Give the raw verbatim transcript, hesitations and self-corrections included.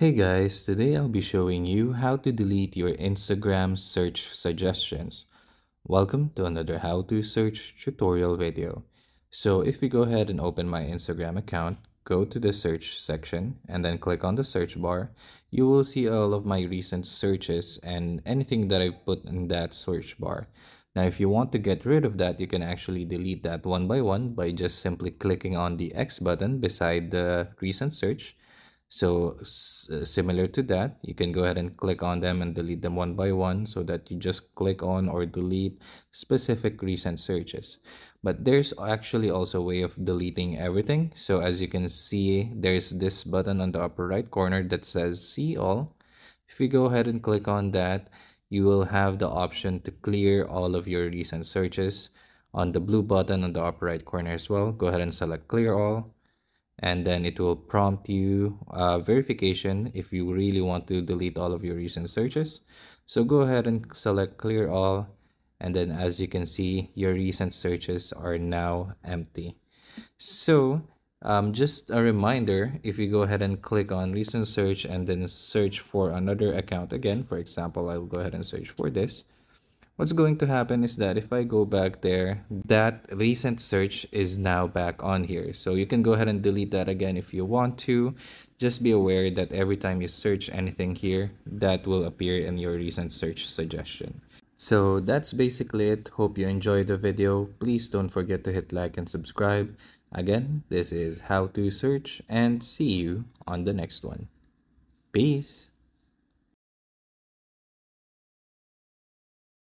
Hey guys, today I'll be showing you how to delete your Instagram search suggestions. Welcome to another how to search tutorial video. So if we go ahead and open my Instagram account, go to the search section and then click on the search bar, you will see all of my recent searches and anything that I've put in that search bar. Now if you want to get rid of that, you can actually delete that one by one by just simply clicking on the X button beside the recent search. So similar to that, you can go ahead and click on them and delete them one by one so that you just click on or delete specific recent searches. But there's actually also a way of deleting everything. So as you can see, there's this button on the upper right corner that says see all. If you go ahead and click on that, you will have the option to clear all of your recent searches. On the blue button on the upper right corner as well, go ahead and select clear all. And then it will prompt you uh, verification if you really want to delete all of your recent searches. So go ahead and select clear all. And then as you can see, your recent searches are now empty. So um, just a reminder, if you go ahead and click on recent search and then search for another account again, for example, I'll go ahead and search for this. What's going to happen is that if I go back there, that recent search is now back on here. So you can go ahead and delete that again if you want to. Just be aware that every time you search anything here, that will appear in your recent search suggestion. So that's basically it. Hope you enjoyed the video. Please don't forget to hit like and subscribe. Again, this is How to Search, and see you on the next one. Peace.